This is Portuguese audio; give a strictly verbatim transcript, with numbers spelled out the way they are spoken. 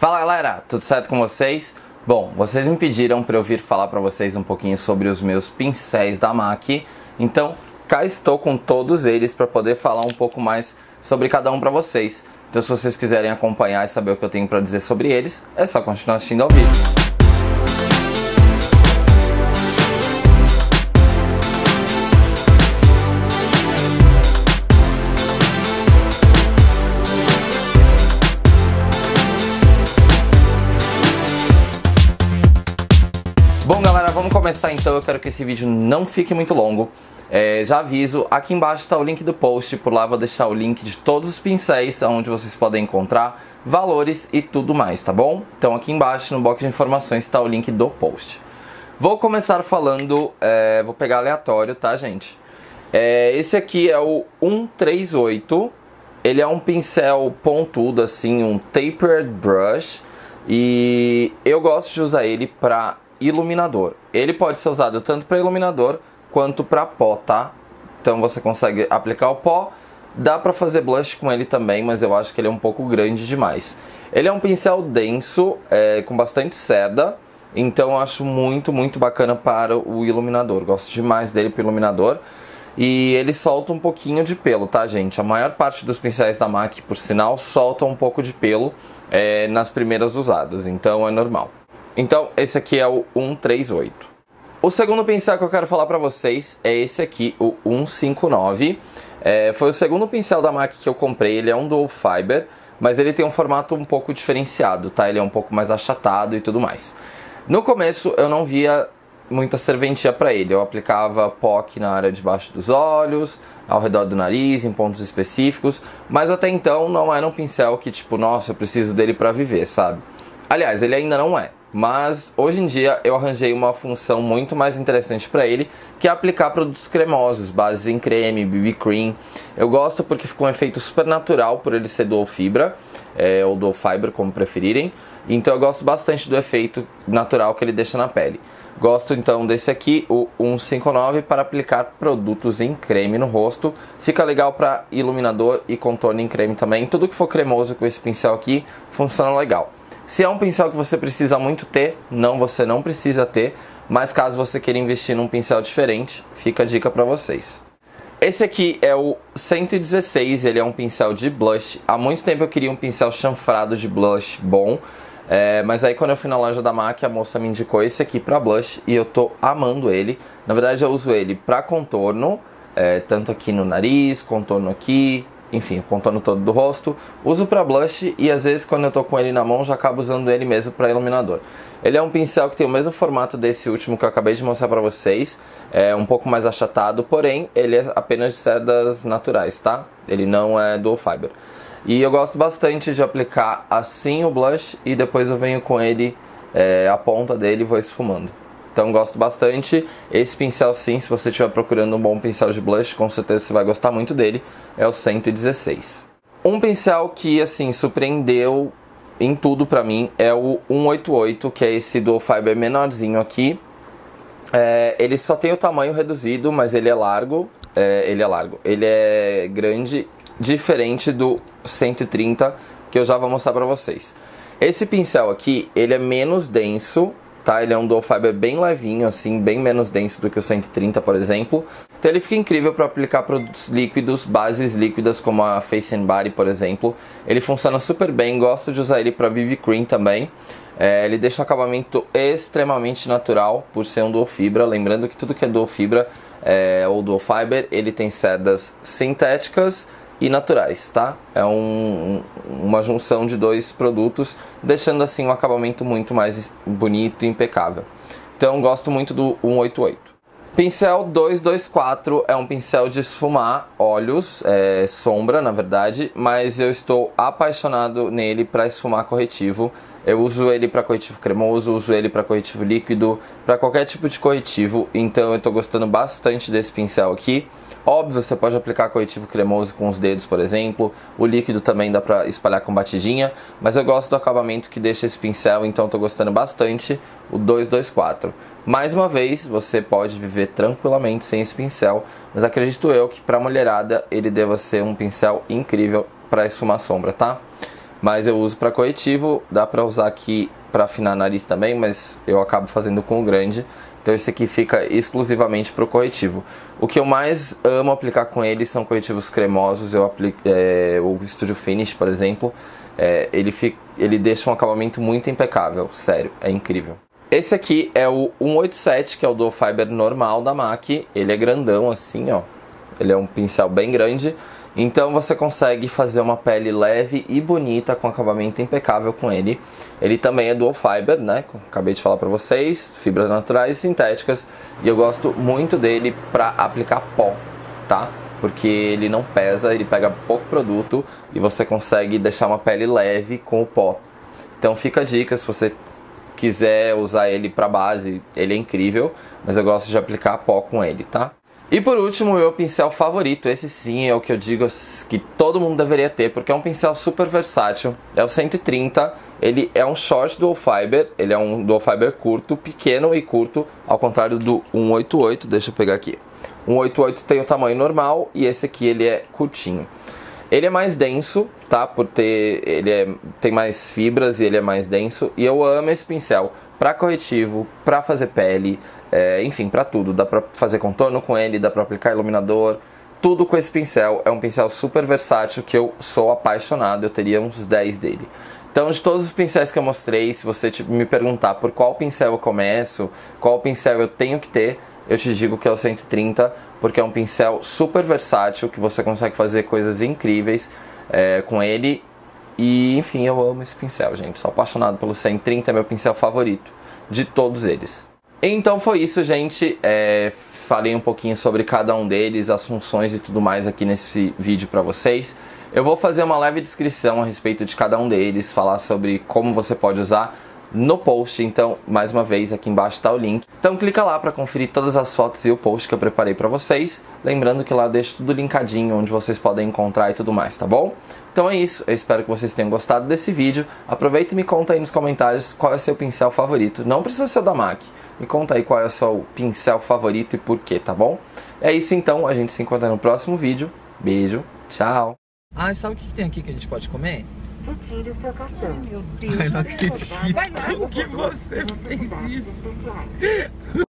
Fala galera, tudo certo com vocês? Bom, vocês me pediram para eu vir falar para vocês um pouquinho sobre os meus pincéis da MAC, então cá estou com todos eles para poder falar um pouco mais sobre cada um para vocês. Então se vocês quiserem acompanhar e saber o que eu tenho para dizer sobre eles, é só continuar assistindo ao vídeo. Bom galera, vamos começar então, eu quero que esse vídeo não fique muito longo. É, já aviso, aqui embaixo está o link do post, por lá eu vou deixar o link de todos os pincéis, onde vocês podem encontrar valores e tudo mais, tá bom? Então aqui embaixo no box de informações está o link do post. Vou começar falando, é, vou pegar aleatório, tá gente? É, esse aqui é o um três oito, ele é um pincel pontudo assim, um tapered brush, e eu gosto de usar ele para iluminador. Ele pode ser usado tanto para iluminador quanto para pó, tá? Então você consegue aplicar o pó, dá para fazer blush com ele também, mas eu acho que ele é um pouco grande demais. Ele é um pincel denso, é, com bastante cerda, então eu acho muito, muito bacana para o iluminador. Gosto demais dele para o iluminador. E ele solta um pouquinho de pelo, tá gente? A maior parte dos pincéis da MAC, por sinal, solta um pouco de pelo é, nas primeiras usadas, então é normal. Então, esse aqui é o um três oito. O segundo pincel que eu quero falar pra vocês é esse aqui, o um cinco nove. É, foi o segundo pincel da MAC que eu comprei, ele é um dual fiber, mas ele tem um formato um pouco diferenciado, tá? Ele é um pouco mais achatado e tudo mais. No começo, eu não via muita serventia pra ele. Eu aplicava pó aqui na área de baixo dos olhos, ao redor do nariz, em pontos específicos, mas até então não era um pincel que, tipo, nossa, eu preciso dele pra viver, sabe? Aliás, ele ainda não é. Mas hoje em dia eu arranjei uma função muito mais interessante para ele, que é aplicar produtos cremosos, bases em creme, B B cream. Eu gosto porque ficou um efeito super natural por ele ser dual fibra, é, ou dual fiber como preferirem. Então eu gosto bastante do efeito natural que ele deixa na pele. Gosto então desse aqui, o um cinco nove, para aplicar produtos em creme no rosto. Fica legal para iluminador e contorno em creme também. Tudo que for cremoso com esse pincel aqui funciona legal. Se é um pincel que você precisa muito ter, não, você não precisa ter, mas caso você queira investir num pincel diferente, fica a dica para vocês. Esse aqui é o cento e dezesseis, ele é um pincel de blush. Há muito tempo eu queria um pincel chanfrado de blush bom, é, mas aí quando eu fui na loja da MAC, a moça me indicou esse aqui para blush e eu tô amando ele. Na verdade eu uso ele para contorno, é, tanto aqui no nariz, contorno aqui... Enfim, o contorno todo do rosto. Uso para blush e às vezes quando eu tô com ele na mão já acabo usando ele mesmo para iluminador. Ele é um pincel que tem o mesmo formato desse último que eu acabei de mostrar para vocês. É um pouco mais achatado, porém ele é apenas de cerdas naturais, tá? Ele não é dual fiber. E eu gosto bastante de aplicar assim o blush e depois eu venho com ele, é, a ponta dele e vou esfumando. Então gosto bastante, esse pincel sim, se você estiver procurando um bom pincel de blush, com certeza você vai gostar muito dele, é o cento e dezesseis. Um pincel que assim, surpreendeu em tudo pra mim é o um oito oito, que é esse dual fiber menorzinho aqui. É, ele só tem o tamanho reduzido, mas ele é largo, é, ele é largo, ele é grande, diferente do cento e trinta, que eu já vou mostrar pra vocês. Esse pincel aqui, ele é menos denso, tá? Ele é um dual fiber bem levinho, assim, bem menos denso do que o cento e trinta, por exemplo. Então ele fica incrível para aplicar produtos líquidos, bases líquidas como a Face and Body, por exemplo. Ele funciona super bem, gosto de usar ele para B B cream também. É, ele deixa um acabamento extremamente natural por ser um dual fibra. Lembrando que tudo que é dual fibra é, ou dual fiber, ele tem cerdas sintéticas e naturais, tá? É um, uma junção de dois produtos, deixando assim um acabamento muito mais bonito e impecável. Então gosto muito do um oito oito. Pincel dois dois quatro é um pincel de esfumar olhos, é, sombra na verdade, mas eu estou apaixonado nele para esfumar corretivo. Eu uso ele para corretivo cremoso, uso ele para corretivo líquido, para qualquer tipo de corretivo, então eu estou gostando bastante desse pincel aqui. Óbvio, você pode aplicar corretivo cremoso com os dedos, por exemplo. O líquido também dá pra espalhar com batidinha. Mas eu gosto do acabamento que deixa esse pincel, então tô gostando bastante. O dois dois quatro. Mais uma vez, você pode viver tranquilamente sem esse pincel. Mas acredito eu que pra mulherada ele deva ser um pincel incrível pra esfumar sombra, tá? mas eu uso para corretivo. Dá para usar aqui para afinar nariz também, mas eu acabo fazendo com o grande. Então esse aqui fica exclusivamente para o corretivo. O que eu mais amo aplicar com ele são corretivos cremosos. Eu aplico é, o Studio Finish, por exemplo. É, ele, fica, ele deixa um acabamento muito impecável, sério, é incrível. Esse aqui é o um oito sete, que é o Dual Fiber normal da MAC. Ele é grandão assim, ó. Ele é um pincel bem grande. Então você consegue fazer uma pele leve e bonita com acabamento impecável com ele. Ele também é dual fiber, né? Acabei de falar pra vocês, fibras naturais e sintéticas. E eu gosto muito dele pra aplicar pó, tá? Porque ele não pesa, ele pega pouco produto e você consegue deixar uma pele leve com o pó. Então fica a dica, se você quiser usar ele pra base, ele é incrível. Mas eu gosto de aplicar pó com ele, tá? E por último, o meu pincel favorito, esse sim é o que eu digo que todo mundo deveria ter, porque é um pincel super versátil, é o cento e trinta, ele é um short dual fiber, ele é um dual fiber curto, pequeno e curto, ao contrário do um oito oito, deixa eu pegar aqui. um oito oito tem o tamanho normal e esse aqui ele é curtinho. Ele é mais denso, tá, por ter, ele é, tem mais fibras e ele é mais denso, e eu amo esse pincel. Pra corretivo, pra fazer pele, é, enfim, pra tudo. Dá pra fazer contorno com ele, dá pra aplicar iluminador, tudo com esse pincel. É um pincel super versátil que eu sou apaixonado, eu teria uns dez dele. Então, de todos os pincéis que eu mostrei, se você me perguntar por qual pincel eu começo, qual pincel eu tenho que ter, eu te digo que é o cento e trinta, porque é um pincel super versátil, que você consegue fazer coisas incríveis é, com ele. E, enfim, eu amo esse pincel, gente. Sou apaixonado pelo cento e trinta, é meu pincel favorito de todos eles. Então foi isso, gente. É, falei um pouquinho sobre cada um deles, as funções e tudo mais aqui nesse vídeo pra vocês. Eu vou fazer uma leve descrição a respeito de cada um deles, falar sobre como você pode usar no post. Então, mais uma vez, aqui embaixo tá o link. Então clica lá pra conferir todas as fotos e o post que eu preparei pra vocês. Lembrando que lá eu deixo tudo linkadinho, onde vocês podem encontrar e tudo mais, tá bom? Então é isso, eu espero que vocês tenham gostado desse vídeo. Aproveita e me conta aí nos comentários qual é o seu pincel favorito. Não precisa ser o da MAC. Me conta aí qual é o seu pincel favorito e por quê, tá bom? É isso então, a gente se encontra no próximo vídeo. Beijo, tchau! Ah, sabe o que tem aqui que a gente pode comer? Retire o seu cartão. Ai, meu Deus! Ai, não acredito que você fez isso!